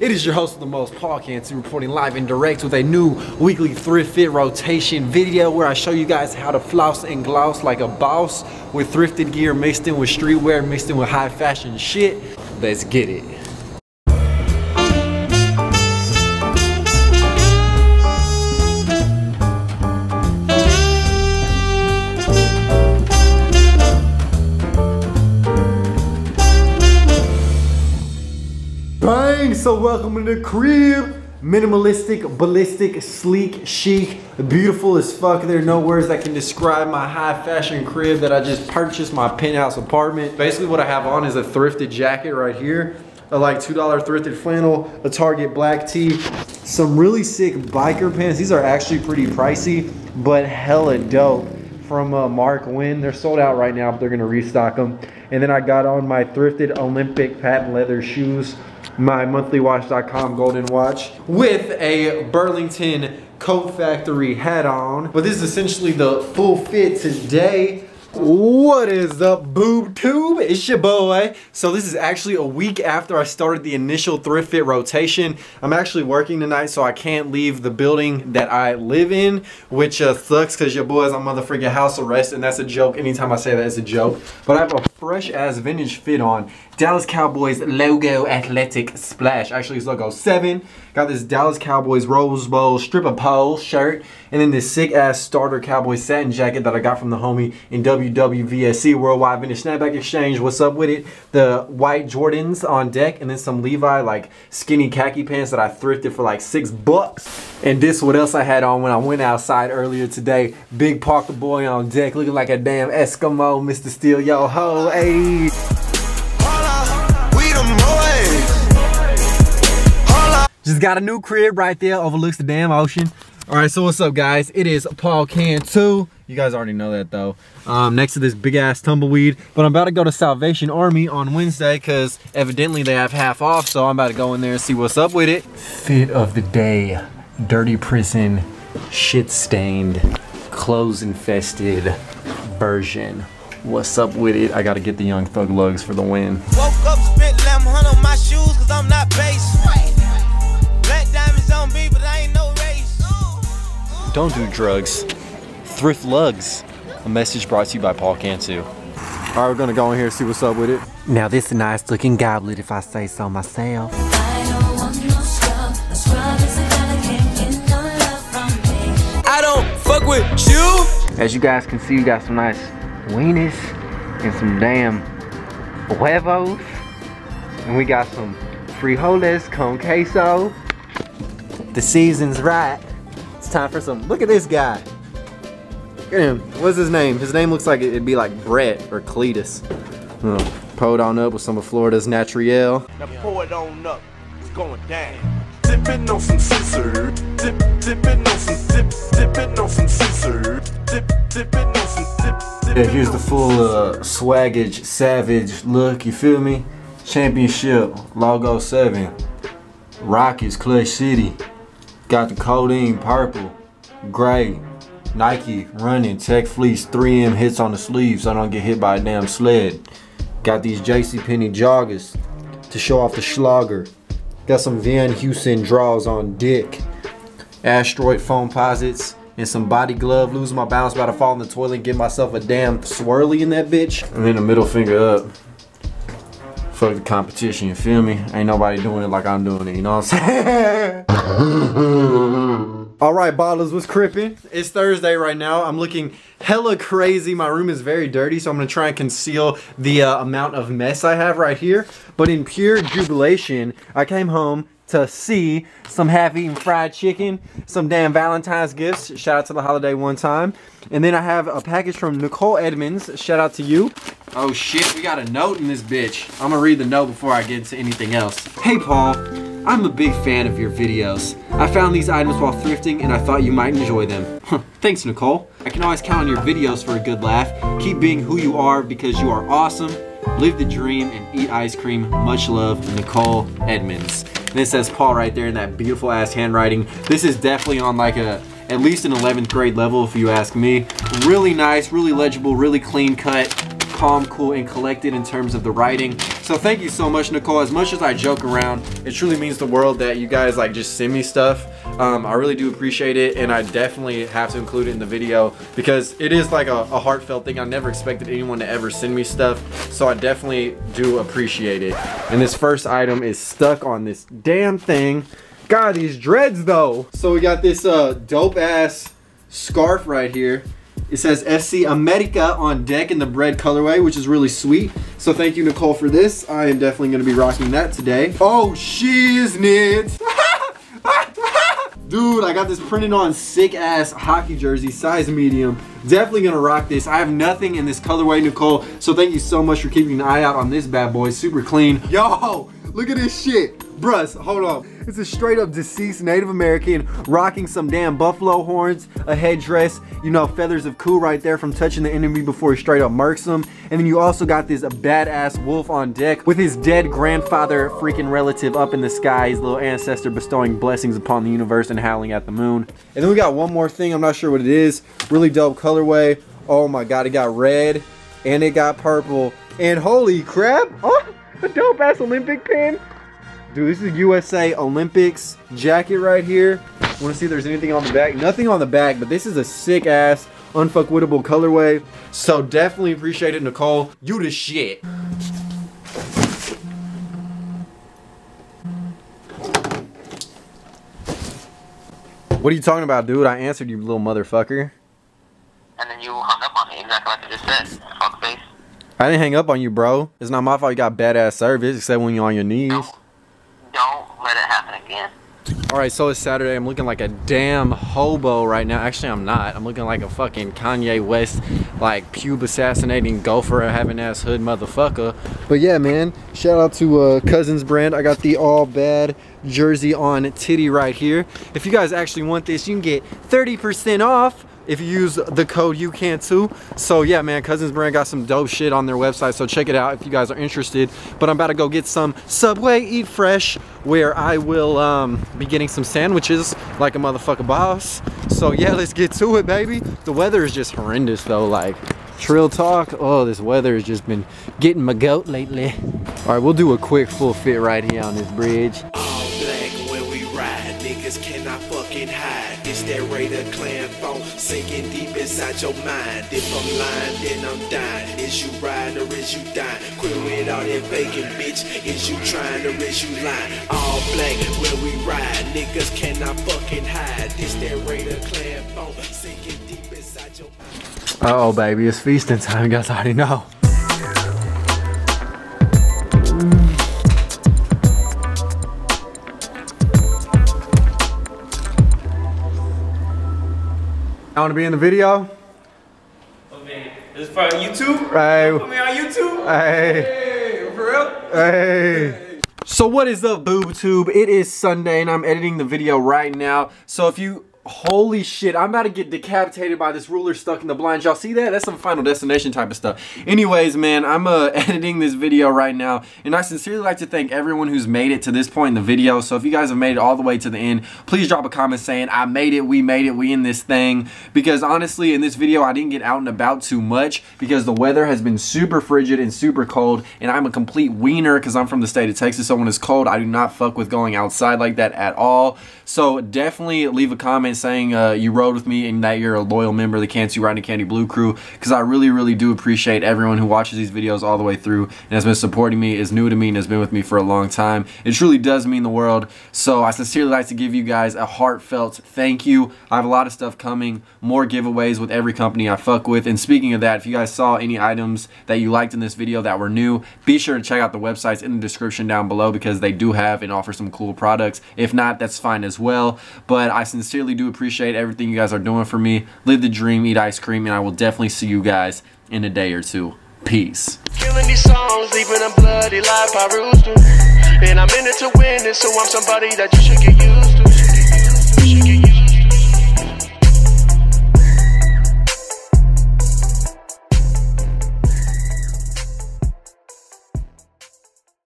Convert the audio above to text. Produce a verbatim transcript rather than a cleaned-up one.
It is your host of the most, Paul Cantu, reporting live and direct with a new weekly Thrift Fit rotation video where I show you guys how to floss and gloss like a boss with thrifted gear mixed in with streetwear, mixed in with high fashion shit. Let's get it. So welcome to the crib. Minimalistic, ballistic, sleek, chic, beautiful as fuck. There are no words that can describe my high fashion crib that I just purchased, my penthouse apartment. Basically what I have on is a thrifted jacket right here, a like two dollar thrifted flannel, a Target black tee, some really sick biker pants. These are actually pretty pricey, but hella dope. From uh, Mark Wynn. They're sold out right now, but they're gonna restock them. And then I got on my thrifted Olympic patent leather shoes, my monthly watch dot com golden watch, with a Burlington Coat Factory hat on. But this is essentially the full fit today. What is up, boob tube? It's your boy. So this is actually a week after I started the initial Thrift Fit rotation. I'm actually working tonight, so I can't leave the building that I live in, which uh, sucks because your boy is on motherfucking house arrest, and that's a joke. Anytime I say that, it's a joke. But I have a fresh ass vintage fit on. Dallas Cowboys Logo Athletic Splash. Actually, it's Logo seven. Got this Dallas Cowboys Rose Bowl strip of pole shirt, and then this sick ass starter Cowboys satin jacket that I got from the homie in W. W W V S C, Worldwide Vintage Snapback Exchange. What's up with it? The white Jordans on deck, and then some Levi like skinny khaki pants that I thrifted for like six bucks. And this what else I had on when I went outside earlier today. Big Parker boy on deck, looking like a damn Eskimo. Mister Steel, yo ho, hey. Just got a new crib right there, overlooks the damn ocean. All right, so what's up, guys? It is Paul Cantu. You guys already know that, though. Um, next to this big-ass tumbleweed. But I'm about to go to Salvation Army on Wednesday because evidently they have half off, so I'm about to go in there and see what's up with it. Fit of the day. Dirty prison, shit-stained, clothes-infested version. What's up with it? I got to get the Young Thug Lugz for the win. Woke up, spit eleven hundred on my shoes because I'm not base. Black diamonds on me, but I ain't no race. Don't do drugs. Thrift Lugz. A message brought to you by Paul Cantu. Alright, we're gonna go in here and see what's up with it. Now this is a nice looking goblet if I say so myself. I don't fuck with you! As you guys can see, you got some nice weenies and some damn huevos. And we got some frijoles con queso. The season's right. It's time for some, look at this guy. Look at him. What's his name? His name looks like it'd be like Brett or Cletus. Oh, poured on up with some of Florida's Natriel. Now pour it on up. It's going down. Dipping on some scissor. Dip, dipping on some zips. Dipping on some scissor. Dip, dipping on some zips. Yeah, here's the full uh, swaggage, savage look. You feel me? Championship, Logo seven. Rockies, Clutch City. Got the codeine, purple, gray. Nike, running, Tech Fleece, three M hits on the sleeve so I don't get hit by a damn sled. Got these JCPenney joggers to show off the Schlager. Got some Van Heusen draws on dick. Asteroid foam posits and some body glove. Losing my balance, about to fall in the toilet and get myself a damn swirly in that bitch. And then a middle finger up. Fuck the competition, you feel me? Ain't nobody doing it like I'm doing it, you know what I'm saying? All right, bottlers, what's crippin'? It's Thursday right now. I'm looking hella crazy. My room is very dirty, so I'm gonna try and conceal the uh, amount of mess I have right here. But in pure jubilation, I came home to see some half-eaten fried chicken, some damn Valentine's gifts, shout out to the holiday one time. And then I have a package from Nicole Edmonds, shout out to you. Oh shit, we got a note in this bitch. I'm gonna read the note before I get into anything else. Hey, Paul. I'm a big fan of your videos. I found these items while thrifting and I thought you might enjoy them. Thanks, Nicole. I can always count on your videos for a good laugh. Keep being who you are because you are awesome. Live the dream and eat ice cream. Much love, Nicole Edmonds. And it says Paul right there in that beautiful ass handwriting. This is definitely on like a, at least an eleventh grade level if you ask me. Really nice, really legible, really clean cut, calm, cool, and collected in terms of the writing. So thank you so much, Nicole. As much as I joke around, it truly means the world that you guys like just send me stuff. Um, I really do appreciate it, and I definitely have to include it in the video because it is like a, a heartfelt thing. I never expected anyone to ever send me stuff, so I definitely do appreciate it. And this first item is stuck on this damn thing. God, these dreads though. So we got this uh, dope ass scarf right here. It says F C America on deck in the bread colorway, which is really sweet. So thank you, Nicole, for this. I am definitely gonna be rocking that today. Oh, shiznit. Dude, I got this printed on sick ass hockey jersey, size medium. Definitely gonna rock this. I have nothing in this colorway, Nicole. So thank you so much for keeping an eye out on this bad boy. Super clean. Yo, look at this shit. Bruh, hold on. It's a straight up deceased Native American rocking some damn buffalo horns, a headdress, you know, feathers of coup right there from touching the enemy before he straight up murks him. And then you also got this badass wolf on deck with his dead grandfather freaking relative up in the sky, his little ancestor bestowing blessings upon the universe and howling at the moon. And then we got one more thing, I'm not sure what it is. Really dope colorway. Oh my God, it got red and it got purple. And holy crap, oh, a dope ass Olympic pin. Dude, this is U S A Olympics jacket right here. I want to see if there's anything on the back. Nothing on the back, but this is a sick ass, unfuckwittable colorway. So definitely appreciate it, Nicole. You the shit. What are you talking about, dude? I answered you, little motherfucker. And then you hung up on me, exactly like I just said. Fuckface. I didn't hang up on you, bro. It's not my fault you got badass service, except when you're on your knees. No. Don't let it happen again. All right, so it's Saturday. I'm looking like a damn hobo right now. Actually, I'm not. I'm looking like a fucking Kanye West, like pube assassinating gopher having ass hood motherfucker. But yeah, man, shout out to uh, Cousins Brand. I got the all bad jersey on titty right here. If you guys actually want this, you can get thirty percent off if you use the code you can too. So yeah, man, Cousins Brand got some dope shit on their website, so check it out if you guys are interested. But I'm about to go get some Subway Eat Fresh, where I will um, be getting some sandwiches like a motherfucker boss. So yeah, let's get to it, baby. The weather is just horrendous though, like trill talk. Oh, this weather has just been getting my goat lately. All right, we'll do a quick full fit right here on this bridge. Cannot fucking hide. It's that Raider Clan phone sinking deep inside your mind. If I'm lying, then I'm dying. Is you riding or is you dying? Quit with all that bacon, bitch. Is you trying or is you lying? All black where we ride. Niggas cannot fucking hide. It's that Raider Clan phone sinking deep inside your mind. Uh oh, baby, it's feasting time. You guys already know. I want to be in the video. Oh man, this is for YouTube. Hey, put me on YouTube. Hey, hey, for real. Hey. Hey. So what is up, BoobTube? It is Sunday, and I'm editing the video right now. So if you, holy shit, I'm about to get decapitated by this ruler stuck in the blinds. Y'all see that? That's some Final Destination type of stuff. Anyways, man, I'm uh, editing this video right now, and I sincerely like to thank everyone who's made it to this point in the video. So if you guys have made it all the way to the end, please drop a comment saying I made it, we made it, we in this thing. Because honestly, in this video, I didn't get out and about too much because the weather has been super frigid and super cold, and I'm a complete wiener because I'm from the state of Texas. So when it's cold, I do not fuck with going outside like that at all. So definitely leave a comment saying uh, you rode with me and that you're a loyal member of the Cantu Riding Candy Blue crew, because I really, really do appreciate everyone who watches these videos all the way through and has been supporting me, is new to me, and has been with me for a long time. It truly does mean the world. So I sincerely like to give you guys a heartfelt thank you. I have a lot of stuff coming, more giveaways with every company I fuck with. And speaking of that, if you guys saw any items that you liked in this video that were new, be sure to check out the websites in the description down below, because they do have and offer some cool products. If not, that's fine as well. But I sincerely do appreciate everything you guys are doing for me. Live the dream, eat ice cream, and I will definitely see you guys in a day or two. Peace. Killing these songs, leaving a bloody life I roost in. And I'm in it to win it, so I'm somebody that you should get used to.